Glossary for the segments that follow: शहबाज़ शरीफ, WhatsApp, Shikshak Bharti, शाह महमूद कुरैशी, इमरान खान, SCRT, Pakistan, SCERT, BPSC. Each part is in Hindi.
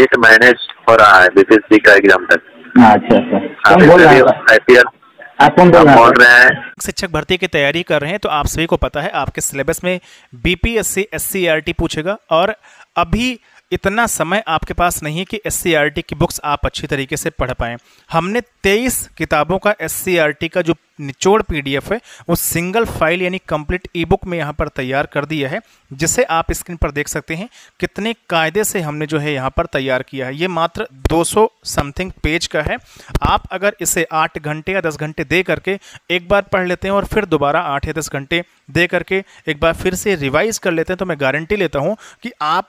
वेट मैनेज हो रहा है बीपीएससी का एग्जाम तक। अच्छा बोल रहे हैं शिक्षक भर्ती की तैयारी कर रहे हैं तो आप सभी को पता है आपके सिलेबस में बीपीएससी एससीआरटी पूछेगा और अभी इतना समय आपके पास नहीं है कि एससीआरटी की बुक्स आप अच्छी तरीके से पढ़ पाएँ। हमने 23 किताबों का एससीआरटी का जो निचोड़ पीडीएफ है वो सिंगल फाइल यानी कंप्लीट ईबुक में यहाँ पर तैयार कर दिया है, जिसे आप स्क्रीन पर देख सकते हैं कितने कायदे से हमने जो है यहाँ पर तैयार किया है। ये मात्र 200 समथिंग पेज का है। आप अगर इसे 8 घंटे या 10 घंटे दे करके एक बार पढ़ लेते हैं और फिर दोबारा 8 या 10 घंटे दे करके एक बार फिर से रिवाइज कर लेते हैं तो मैं गारंटी लेता हूँ कि आप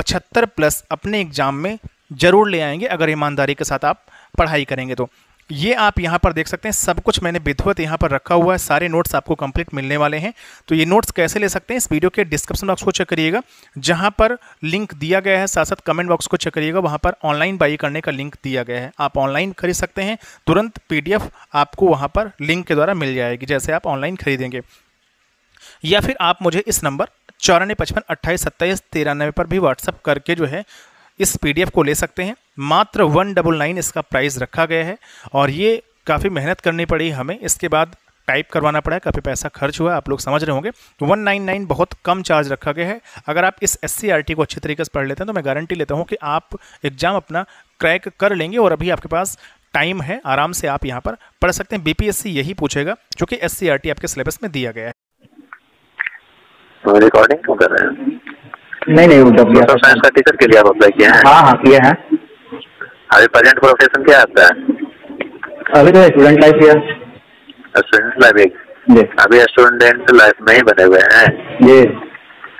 75+ अपने एग्जाम में ज़रूर ले आएंगे अगर ईमानदारी के साथ आप पढ़ाई करेंगे। तो ये आप यहाँ पर देख सकते हैं सब कुछ मैंने विधिवत यहाँ पर रखा हुआ है, सारे नोट्स आपको कंप्लीट मिलने वाले हैं। तो ये नोट्स कैसे ले सकते हैं इस वीडियो के डिस्क्रिप्शन बॉक्स को चेक करिएगा जहाँ पर लिंक दिया गया है, साथ साथ कमेंट बॉक्स को चेक करिएगा वहाँ पर ऑनलाइन बाई करने का लिंक दिया गया है। आप ऑनलाइन खरीद सकते हैं, तुरंत PDF आपको वहाँ पर लिंक के द्वारा मिल जाएगी जैसे आप ऑनलाइन खरीदेंगे, या फिर आप मुझे इस नंबर 9455282793 पर भी व्हाट्सअप करके जो है इस PDF को ले सकते हैं। मात्र 199 इसका प्राइस रखा गया है और ये काफ़ी मेहनत करनी पड़ी हमें, इसके बाद टाइप करवाना पड़ा है, काफ़ी पैसा खर्च हुआ है, आप लोग समझ रहे होंगे। तो 199 बहुत कम चार्ज रखा गया है। अगर आप इस SCRT को अच्छे तरीके से पढ़ लेते हैं तो मैं गारंटी लेता हूँ कि आप एग्ज़ाम अपना क्रैक कर लेंगे और अभी आपके पास टाइम है, आराम से आप यहाँ पर पढ़ सकते हैं। BPSC यही पूछेगा जो कि SCRT आपके सिलेबस में दिया गया है। रिकॉर्डिंग क्यों कर रहे हैं? नहीं सोशल साइंस का टीचर के लिए आप अप्लाई किया है? हाँ किया है। अभी प्रेजेंट प्रोफेशन क्या आपका है? अभी तो स्टूडेंट लाइफ है। स्टूडेंट लाइफ अभी स्टूडेंट लाइफ में ही बने हुए हैं जी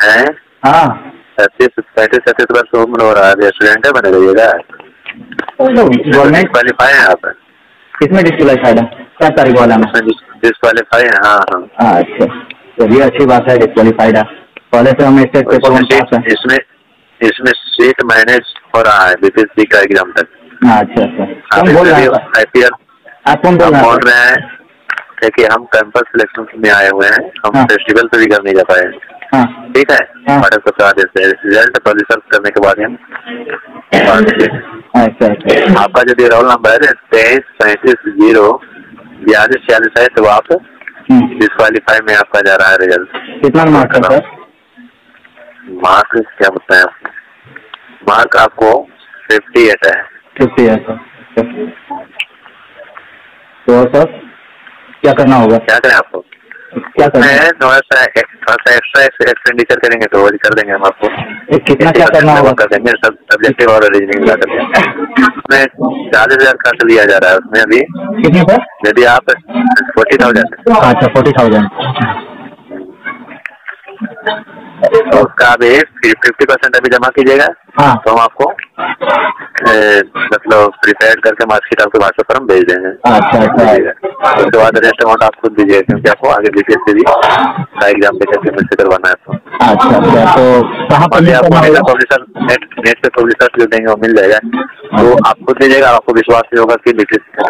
हैं। हाँ 35-37 वर्ष उम्र हो रहा है, अभी स्टूडेंट है बने रहिएगा। गवर्नमेंट क्वालिफाई है आप? किसमें डिस्क्वालीफाइड है? 7 तारीख वाला डिस्क्वालीफाई है। हाँ अच्छा चलिए अच्छी बात है, डिस्क्वालीफाइड है। पहले से हमें स्टेट पेपर में पास है। इसमें सीट मैनेज हो रहा है बीपीएससी का एग्जाम तक। अच्छा हम बोल रहे हैं आईपीएल आप कौन बोल रहे हैं? देखिए हम कैंपस सिलेक्शन में आए हुए हैं, हम फेस्टिवल पे भी कर नहीं जा पाए। ठीक है हमारे बता देते हैं रिजल्ट पब्लिश करने के बाद हम। आपका यदि रोल नंबर है 23-35-0-42-46 है तो आप डिस्क्वालीफाई में आपका जा रहा है रिजल्ट। कितना मार्क है सर? मार्क क्या बताएं आपको? मार्क आपको 58 है। 58 सर। तो सर क्या करना होगा? क्या करें आपको? क्या करना है? थोड़ा सा एक्स्ट्रा एक्सपेंडिचर करेंगे तो वो कर देंगे हम आपको। कितना क्या करना होगा? कर देंगे सब सब्जेक्टिव और रीजनिंग मिला कर देंगे। उसमें 40,000 खर्च लिया जा रहा है उसमें। अभी कितने पर? यदि आप 40,000। अच्छा 40,000 तो उसका आप 50% अभी जमा कीजिएगा। हाँ। तो हम आपको मतलब प्रिपेयर करके मार्कशीट आपके व्हाट्सएप पर हम भेज देंगे। उसके बाद रेस्ट अमाउंट आप खुद दीजिए क्योंकि आपको आगे BPSC भी का एग्जाम देकर के मुझसे करवाना है आपको। अच्छा तो कहाँ पर आपको पब्लिशर नेट पे पब्लिशर जो देंगे वो मिल जाएगा तो आप खुद दीजिएगा, आपको विश्वास होगा कि BPSC